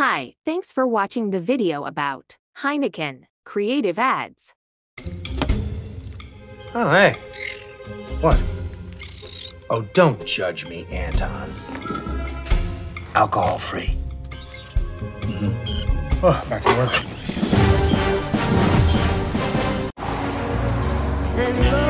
Hi, thanks for watching the video about Heineken creative ads. Oh, hey. What? Oh, don't judge me, Anton. Alcohol-free. Mm-hmm. Oh, back to work.